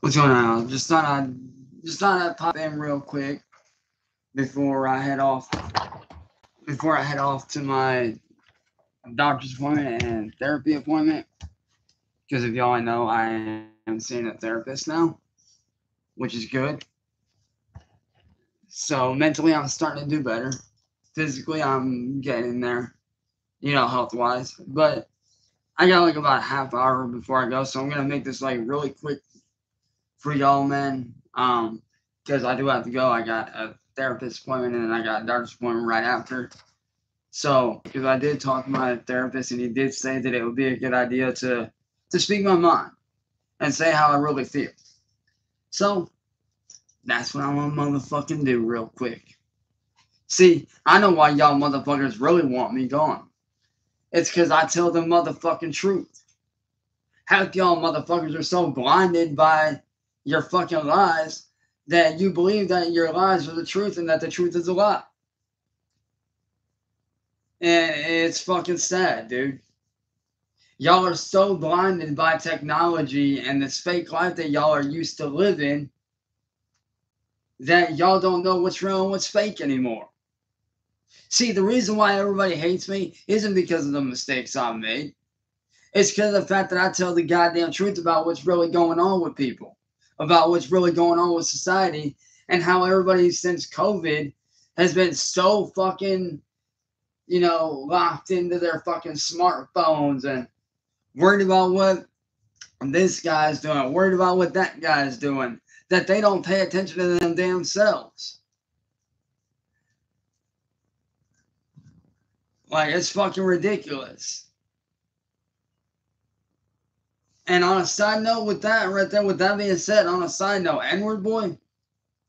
What's going on? Just thought I'd pop in real quick before I head off to my doctor's appointment and therapy appointment. Because if y'all know, I am seeing a therapist now, which is good. So mentally, I'm starting to do better. Physically, I'm getting there, health-wise. But I got about a half hour before I go, so I'm gonna make this really quick for y'all, man, because I do have to go. I got a therapist appointment and I got a doctor's appointment right after. So, because I did talk to my therapist and he did say that it would be a good idea to speak my mind and say how I really feel. So, that's what I'm gonna motherfucking do real quick. See, I know why y'all motherfuckers really want me gone. It's because I tell the motherfucking truth. Half y'all motherfuckers are so blinded by your fucking lies that you believe that your lies are the truth and that the truth is a lie. And it's fucking sad, dude. Y'all are so blinded by technology and this fake life that y'all are used to living that y'all don't know what's real and what's fake anymore. See, the reason why everybody hates me isn't because of the mistakes I made. It's because of the fact that I tell the goddamn truth about what's really going on with people, about what's really going on with society and how everybody since COVID has been so fucking, locked into their fucking smartphones and worried about what this guy's doing, worried about what that guy's doing, that they don't pay attention to them damn selves. It's fucking ridiculous. And on a side note with that right there, with that being said, on a side note, N-word boy,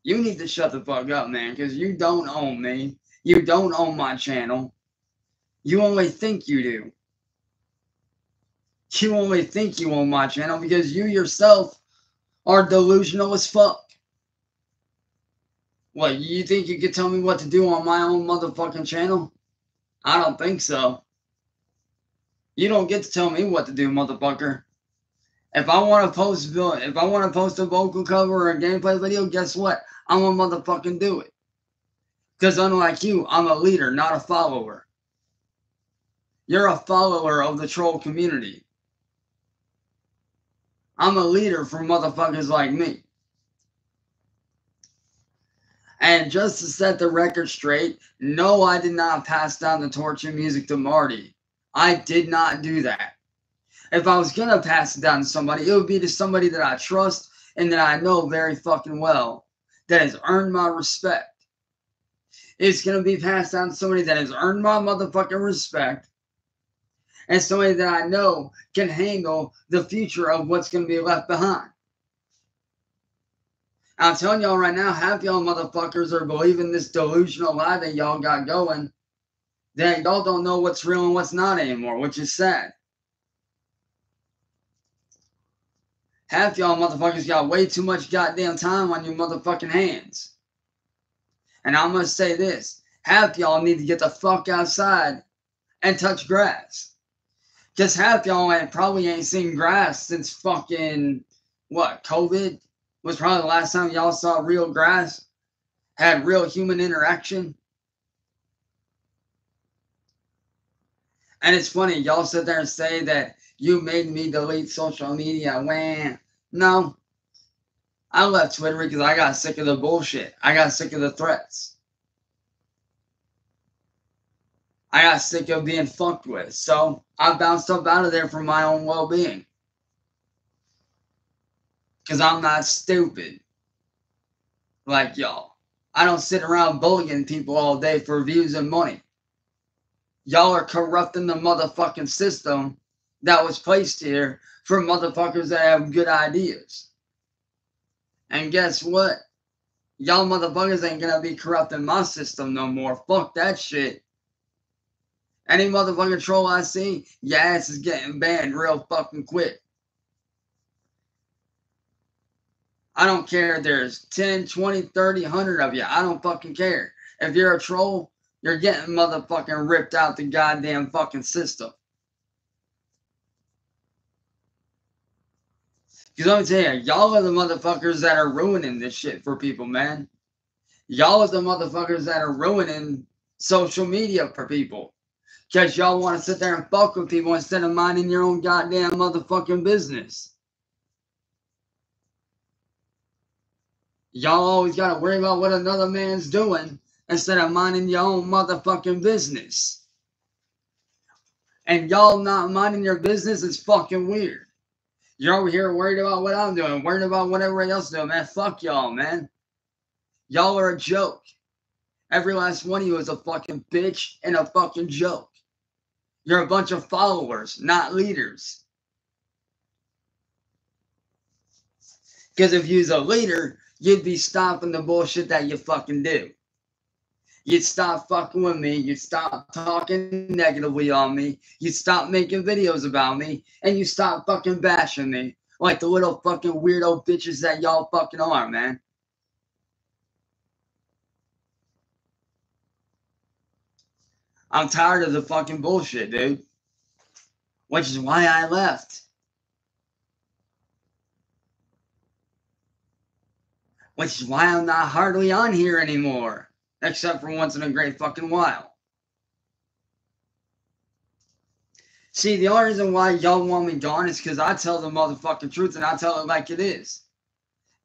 you need to shut the fuck up, man, because you don't own me. You don't own my channel. You only think you do. You only think you own my channel because you yourself are delusional as fuck. What, you think you could tell me what to do on my own motherfucking channel? I don't think so. You don't get to tell me what to do, motherfucker. If I want to post a vocal cover or a gameplay video, guess what? I'm gonna motherfucking do it. Because unlike you, I'm a leader, not a follower. You're a follower of the troll community. I'm a leader for motherfuckers like me. And just to set the record straight, no, I did not pass down the torch and music to Marty. I did not do that. If I was going to pass it down to somebody, it would be to somebody that I trust and that I know very fucking well, that has earned my respect. It's going to be passed down to somebody that has earned my motherfucking respect and somebody that I know can handle the future of what's going to be left behind. I'm telling y'all right now, half y'all motherfuckers are believing this delusional lie that y'all got going, that y'all don't know what's real and what's not anymore, which is sad. Half y'all motherfuckers got way too much goddamn time on your motherfucking hands. And I'm going to say this. Half y'all need to get the fuck outside and touch grass. Because half y'all probably ain't seen grass since fucking, COVID? Was probably the last time y'all saw real grass? Had real human interaction? And it's funny, y'all sit there and say that you made me delete social media. Wah. No. I left Twitter because I got sick of the bullshit. I got sick of the threats. I got sick of being fucked with. So I bounced up out of there for my own well-being. Because I'm not stupid like y'all. I don't sit around bullying people all day for views and money. Y'all are corrupting the motherfucking system that was placed here for motherfuckers that have good ideas. And guess what? Y'all motherfuckers ain't gonna be corrupting my system no more. Fuck that shit. Any motherfucking troll I see, your ass is getting banned real fucking quick. I don't care if there's 10, 20, 30, 100 of you. I don't fucking care. If you're a troll, you're getting motherfucking ripped out the goddamn fucking system. Because let me tell you, y'all are the motherfuckers that are ruining this shit for people, man. Y'all are the motherfuckers that are ruining social media for people. Because y'all want to sit there and fuck with people instead of minding your own goddamn motherfucking business. Y'all always got to worry about what another man's doing instead of minding your own motherfucking business. And y'all not minding your business is fucking weird. You're over here worried about what I'm doing, worried about what everybody else is doing, man. Fuck y'all, man. Y'all are a joke. Every last one of you is a fucking bitch and a fucking joke. You're a bunch of followers, not leaders. Because if you're a leader, you'd be stopping the bullshit that you fucking do. You'd stop fucking with me. You'd stop talking negatively on me. You'd stop making videos about me. And you stop fucking bashing me. Like the little fucking weirdo bitches that y'all fucking are, man. I'm tired of the fucking bullshit, dude. Which is why I left. Which is why I'm not hardly on here anymore. Except for once in a great fucking while. See, the only reason why y'all want me gone is because I tell the motherfucking truth and I tell it like it is.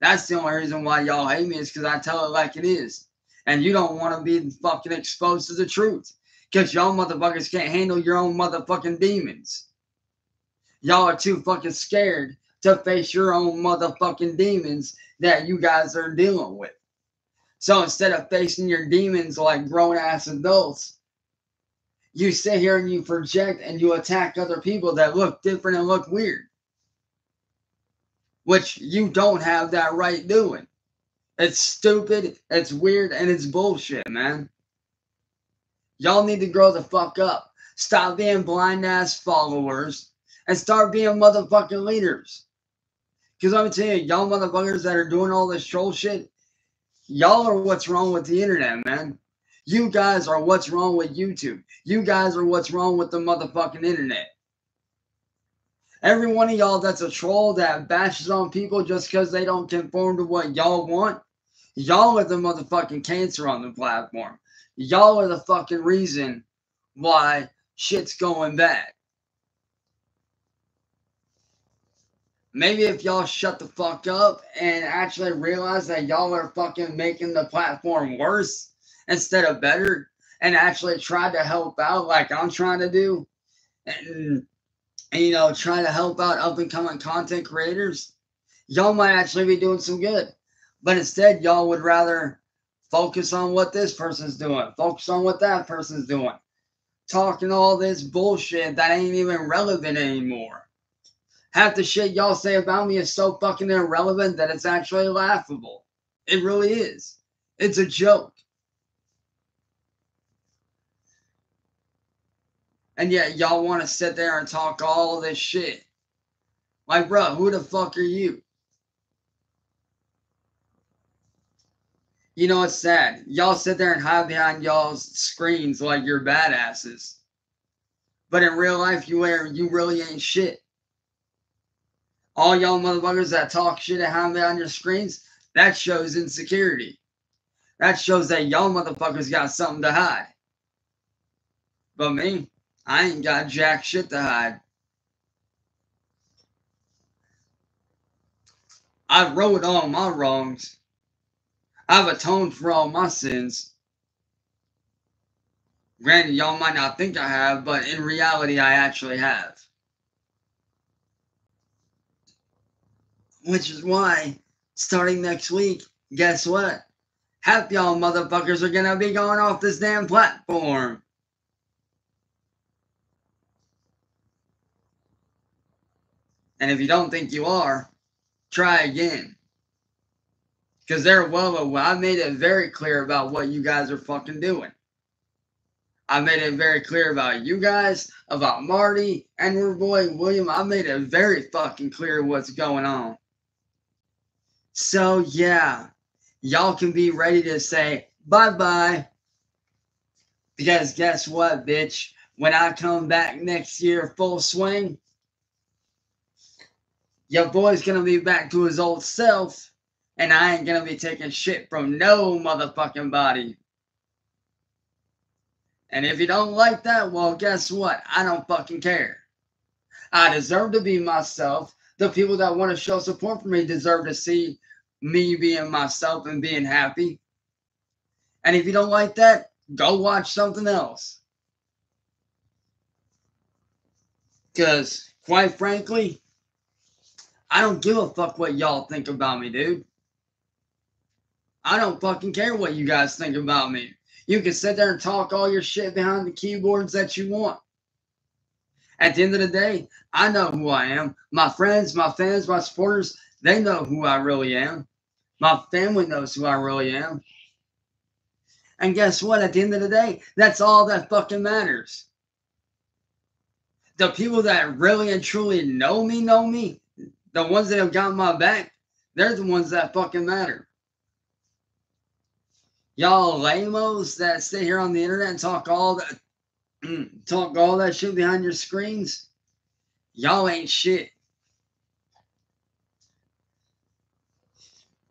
That's the only reason why y'all hate me is because I tell it like it is. And you don't want to be fucking exposed to the truth. Because y'all motherfuckers can't handle your own motherfucking demons. Y'all are too fucking scared to face your own motherfucking demons that you guys are dealing with. So instead of facing your demons like grown-ass adults, you sit here and you project and you attack other people that look different and look weird. Which you don't have that right doing. It's stupid, it's weird, and it's bullshit, man. Y'all need to grow the fuck up. Stop being blind-ass followers and start being motherfucking leaders. Because let me tell you, y'all motherfuckers that are doing all this troll shit, y'all are what's wrong with the internet, man. You guys are what's wrong with YouTube. You guys are what's wrong with the motherfucking internet. Every one of y'all that's a troll that bashes on people just because they don't conform to what y'all want, y'all are the motherfucking cancer on the platform. Y'all are the fucking reason why shit's going bad. Maybe if y'all shut the fuck up and actually realize that y'all are fucking making the platform worse instead of better and actually try to help out like I'm trying to do and you know, try to help out up-and-coming content creators, y'all might actually be doing some good. But instead, y'all would rather focus on what this person's doing, focus on what that person's doing, talking all this bullshit that ain't even relevant anymore. Half the shit y'all say about me is so fucking irrelevant that it's actually laughable. It really is. It's a joke. And yet y'all want to sit there and talk all this shit. Like, bro, who the fuck are you? You know, it's sad. Y'all sit there and hide behind y'all's screens like you're badasses. But in real life, you really ain't shit. All y'all motherfuckers that talk shit and hide behind your screens, that shows insecurity. That shows that y'all motherfuckers got something to hide. But me, I ain't got jack shit to hide. I've rode all my wrongs. I've atoned for all my sins. Granted, y'all might not think I have, but in reality, I actually have. Which is why, starting next week, guess what? Half y'all motherfuckers are going to be going off this damn platform. And if you don't think you are, try again. Because they're well, I made it very clear about what you guys are fucking doing. I made it very clear about you guys, about Marty, and your boy William. I made it very fucking clear what's going on. So, yeah, y'all can be ready to say bye-bye. Because guess what, bitch? When I come back next year full swing, Your boy's going to be back to his old self, and I ain't going to be taking shit from no motherfucking body. And if you don't like that, well, guess what? I don't fucking care. I deserve to be myself. The people that want to show support for me deserve to see me being myself and being happy. And if you don't like that, go watch something else. Because, quite frankly, I don't give a fuck what y'all think about me, dude. I don't fucking care what you guys think about me. You can sit there and talk all your shit behind the keyboards that you want. At the end of the day, I know who I am. My friends, my fans, my supporters, they know who I really am. My family knows who I really am. And guess what? At the end of the day, that's all that fucking matters. The people that really and truly know me, the ones that have got my back, they're the ones that fucking matter. Y'all lame-os that sit here on the internet and talk all that shit behind your screens, y'all ain't shit.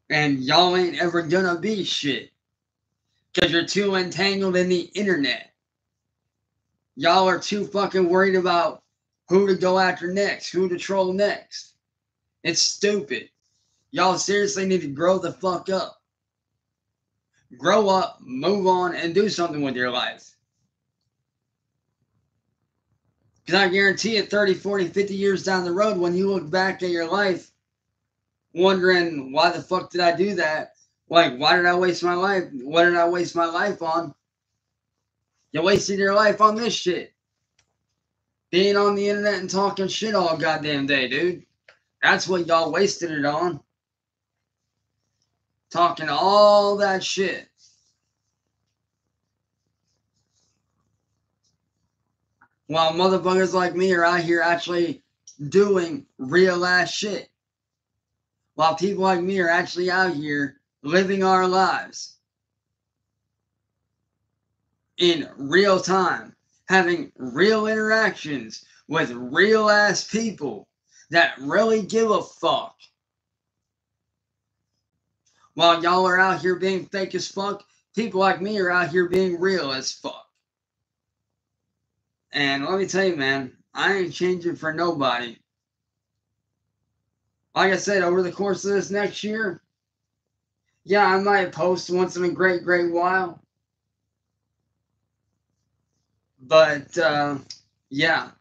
And y'all ain't ever gonna be shit. Because you're too entangled in the internet. Y'all are too fucking worried about who to go after next, who to troll next. It's stupid. Y'all seriously need to grow the fuck up. Grow up, move on, and do something with your life. Because I guarantee you, 30, 40, 50 years down the road, when you look back at your life, wondering, why the fuck did I do that? Like, why did I waste my life? What did I waste my life on? You wasted your life on this shit. Being on the internet and talking shit all goddamn day, dude. That's what y'all wasted it on. Talking all that shit. While motherfuckers like me are out here actually doing real ass shit. While people like me are actually out here living our lives. In real time. Having real interactions with real ass people that really give a fuck. While y'all are out here being fake as fuck, people like me are out here being real as fuck. And let me tell you, man, I ain't changing for nobody. Like I said, over the course of this next year, yeah, I might post once in a great, great while. But, yeah.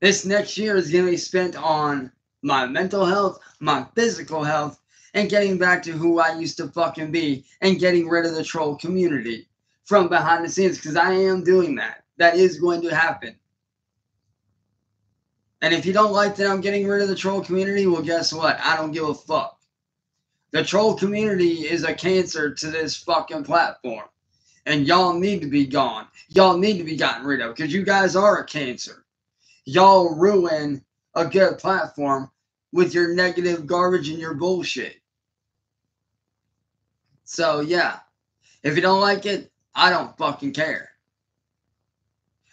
This next year is going to be spent on my mental health, my physical health, and getting back to who I used to fucking be. And getting rid of the troll community. From behind the scenes. Because I am doing that. That is going to happen. And if you don't like that I'm getting rid of the troll community. Well, guess what? I don't give a fuck. The troll community is a cancer to this fucking platform. And y'all need to be gone. Y'all need to be gotten rid of. Because you guys are a cancer. Y'all ruin a good platform. With your negative garbage and your bullshit. So, yeah. If you don't like it, I don't fucking care.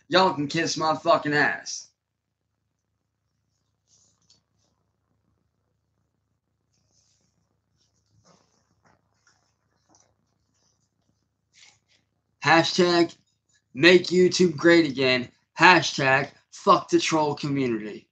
Y'all can kiss my fucking ass. #MakeYouTube great again. #FuckTheTrollCommunity.